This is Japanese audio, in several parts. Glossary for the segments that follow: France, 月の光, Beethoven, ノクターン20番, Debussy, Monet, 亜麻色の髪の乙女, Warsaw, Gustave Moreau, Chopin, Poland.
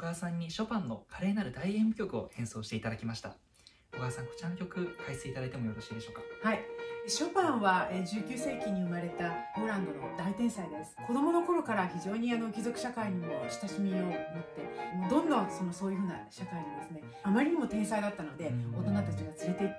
川さんにショパンの華麗なる大演舞曲を演奏していただきました。小川さん、こちらの曲解説いただいてもよろしいでしょうか。はい、ショパンは19世紀に生まれたポーランドの大天才です。子供の頃から非常に貴族社会にも親しみを持って、もうどんどんそういうふうな社会にですね、あまりにも天才だったので大人たちが連れて行ったという、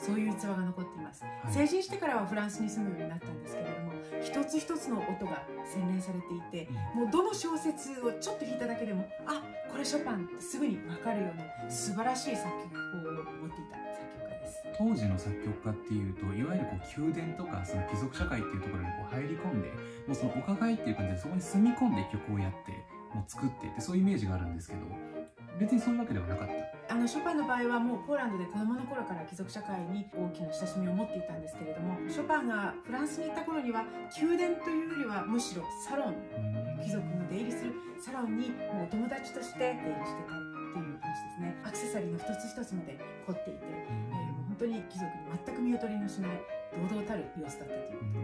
そういう逸話が残っています。はい、成人してからはフランスに住むようになったんですけれども、一つ一つの音が洗練されていて、もうどの小節をちょっと弾いただけでも、あ、これショパンってすぐに分かるような素晴らしい作曲法を持っていた作曲家です。当時の作曲家っていうと、いわゆる宮殿とか貴族社会っていうところに入り込んで、もうお伺いっていう感じでそこに住み込んで曲をやって、もう作ってって、そういうイメージがあるんですけど、別にそういうわけではなかった。ショパンの場合はもうポーランドで子供の頃から貴族社会に大きな親しみを持っていたんですけれども、ショパンがフランスに行った頃には宮殿というよりはむしろサロン、貴族の出入りするサロンにもうお友達として出入りしてたっていう話ですね。アクセサリーの一つ一つまで凝っていて、本当に貴族に全く見劣りのしない堂々たる様子だったということ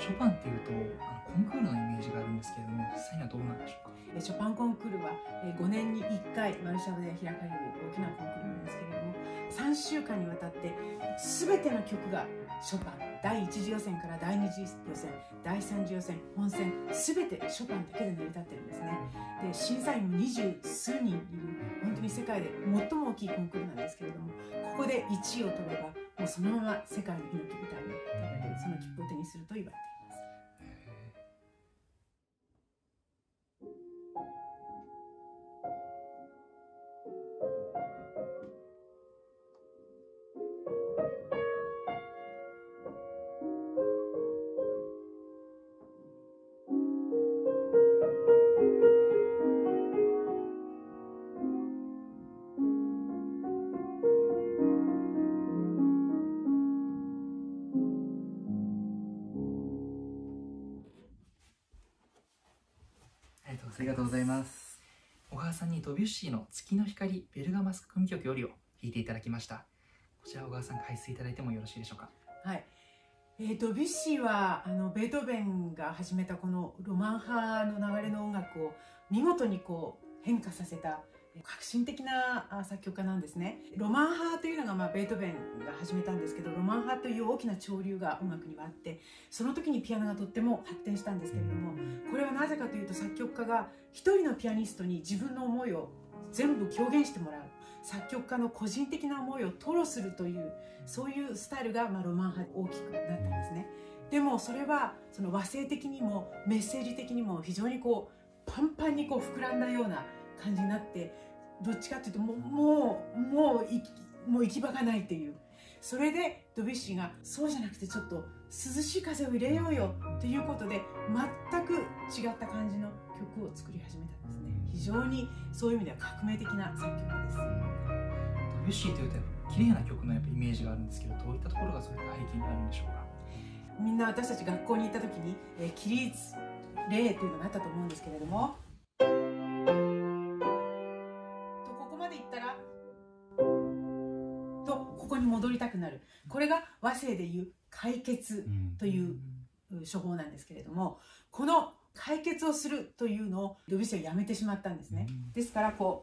です。ショパンっていうとコンクールのイメージがあるんですけれども、実際にはどうなんでしょうか。ショパンコンクールは5年に1回ワルシャワで開かれる大きなコンクールなんですけれども、3週間にわたって全ての曲がショパン、第1次予選から第2次予選、第3次予選、本戦全てショパンだけで成り立ってるんですね。で、審査員も20数人いる、本当に世界で最も大きいコンクールなんですけれども、ここで1位を取ればもうそのまま世界の火の切りたいと言われる、その切符を手にすると言われています。ありがとうございます。小川さんにドビュッシーの月の光ベルガマス組曲よりを弾いていただきました。こちら小川さん解説いただいてもよろしいでしょうか。はい。ドビュッシーはベートーベンが始めたこのロマン派の流れの音楽を見事に変化させた革新的な作曲家なんですね。ロマン派というのが、ベートーベンが始めたんですけど、ロマン派という大きな潮流が音楽にはあって、その時にピアノがとっても発展したんですけれども、これはなぜかというと、作曲家が一人のピアニストに自分の思いを全部表現してもらう、作曲家の個人的な思いを吐露するという、そういうスタイルが、ロマン派で大きくなったんですね。でもそれは和声的にもメッセージ的にも非常にパンパンに膨らんだような感じになって、どっちかっていうともう行き場がないっていう。それでドビュッシーが、そうじゃなくてちょっと涼しい風を入れようよということで、全く違った感じの曲を作り始めたんですね。非常にそういう意味では革命的な作曲家です。ドビュッシーというと綺麗な曲のイメージがあるんですけど、どういったところがそれの背景にあるんでしょうか。みんな私たち学校に行った時に起立礼というのがあったと思うんですけれども、戻りたくなる、これが和声でいう解決という処方なんですけれども、この解決をするというのをドビュッシーはやめてしまったんですね。ですからふわ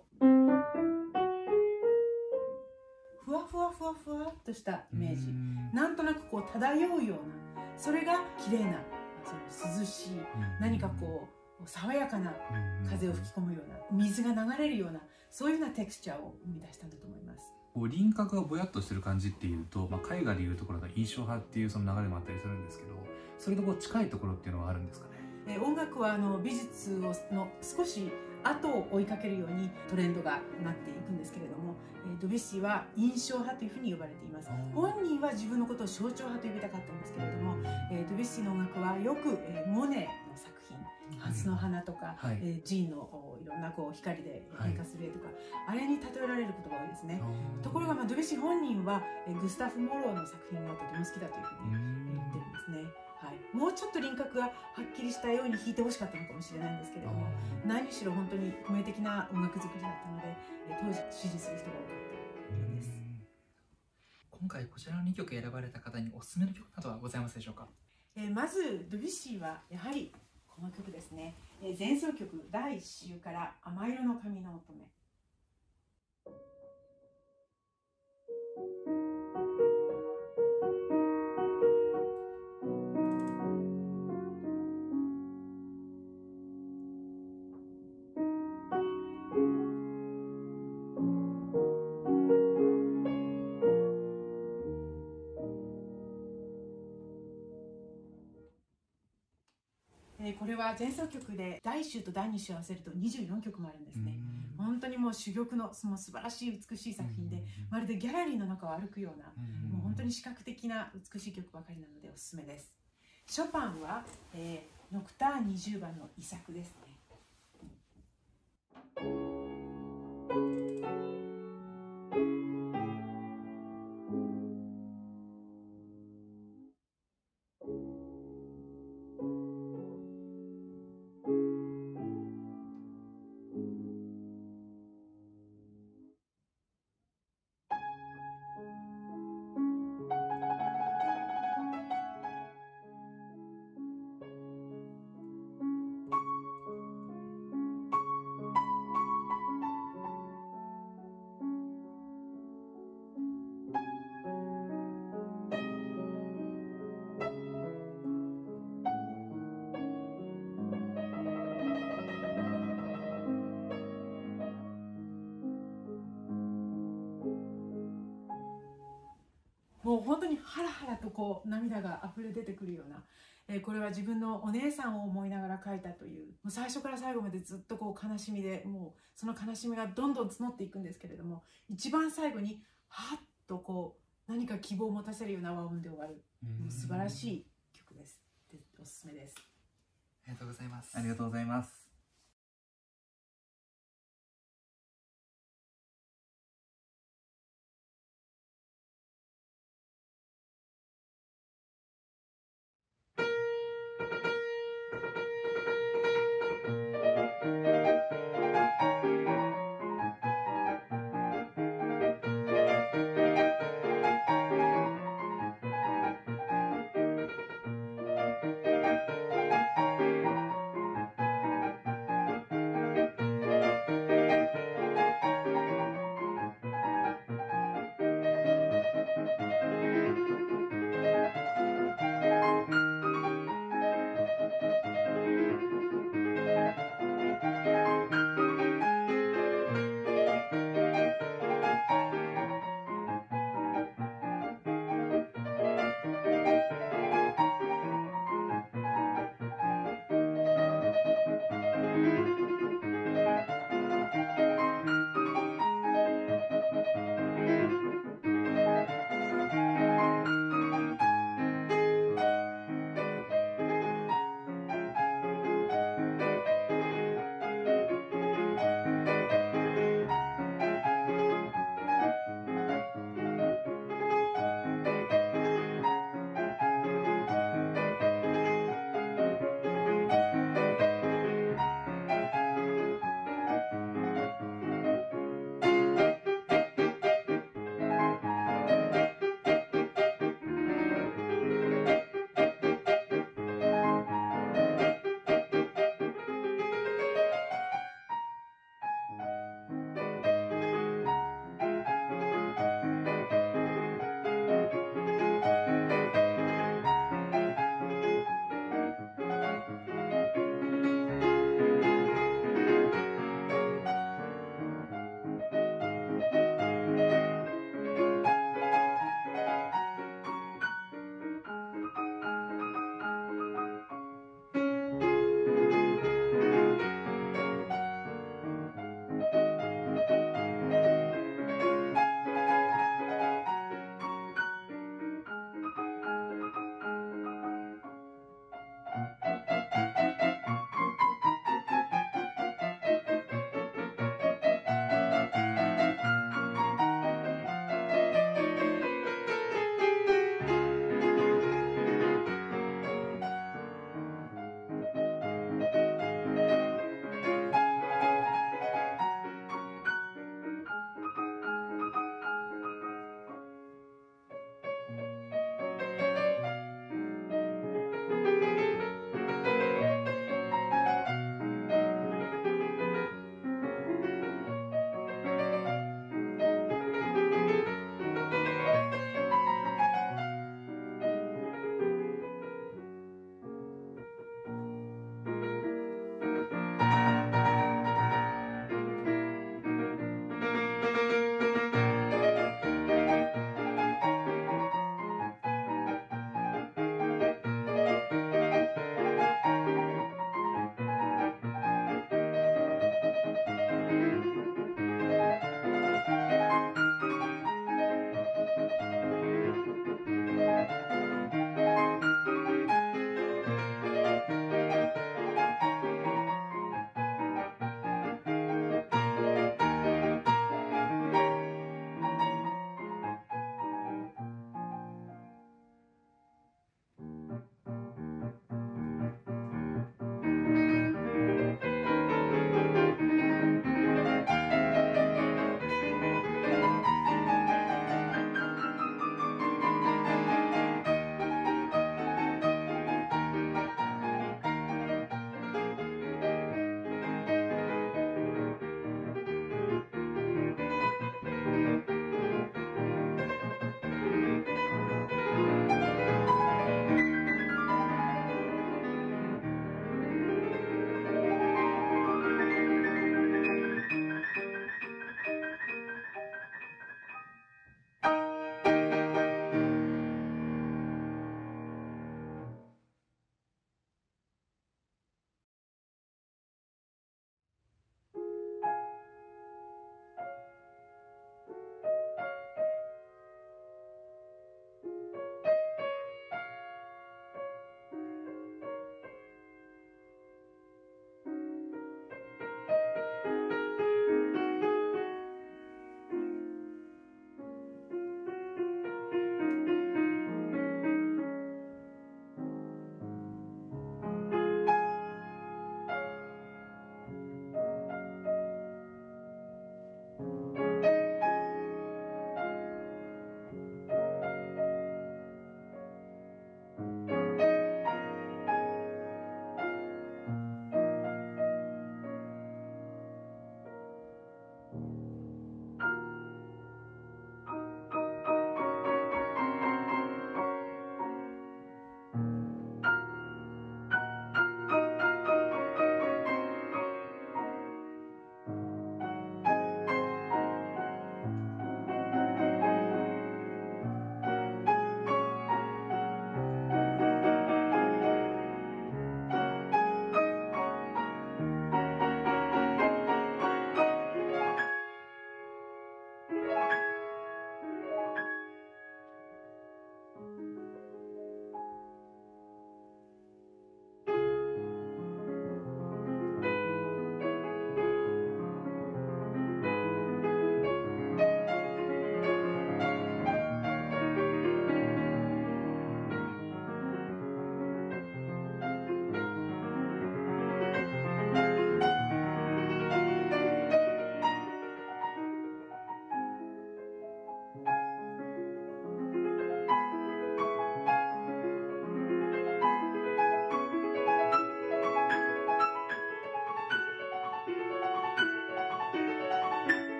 ふわふわふわっとしたイメージ、なんとなく漂うような、それが綺麗な涼しい、何か爽やかな風を吹き込むような、水が流れるような、そういうようなテクスチャーを生み出したんだと思います。輪郭がぼやっとしてる感じっていうと、絵画でいうところが印象派っていう流れもあったりするんですけど、それと近いところっていうのはあるんですかね。音楽は美術の少し後を追いかけるようにトレンドがなっていくんですけれども、ドビュッシーは印象派というふうに呼ばれています。本人は自分のことを象徴派と呼びたかったんですけれども、ドビュッシーの音楽はよくモネの作品「蓮の花」とか、ジーンのいろんな光で変化する絵とか、あれに例えられることが多いですね。ところがドビュッシー本人はグスタフ・モローの作品がとても好きだというふうに言ってるんですね。はい、もうちょっと輪郭がはっきりしたように弾いてほしかったのかもしれないんですけれども、何しろ本当に革命的な音楽作りだったので、当時支持する人が多かったようです。今回こちらの2曲選ばれた方におすすめの曲などはございますでしょうか。まずドビュッシーはやはりこの曲ですね、前奏曲第1週から「甘色の髪の乙女」。これは前奏曲で第1週と第2週合わせると24曲もあるんですね。本当にもう珠玉のその素晴らしい美しい作品で、まるでギャラリーの中を歩くような、もう本当に視覚的な美しい曲ばかりなのでおすすめです。ショパンは、ノクターン20番の遺作ですね。もう本当にハラハラとこう涙が溢れ出てくるような、これは自分のお姉さんを思いながら書いたという、もう最初から最後までずっとこう悲しみで、もうその悲しみがどんどん募っていくんですけれども、一番最後にハッとこう何か希望を持たせるような和音で終わる、もう素晴らしい曲です。おすすめです。ありがとうございます。ありがとうございます。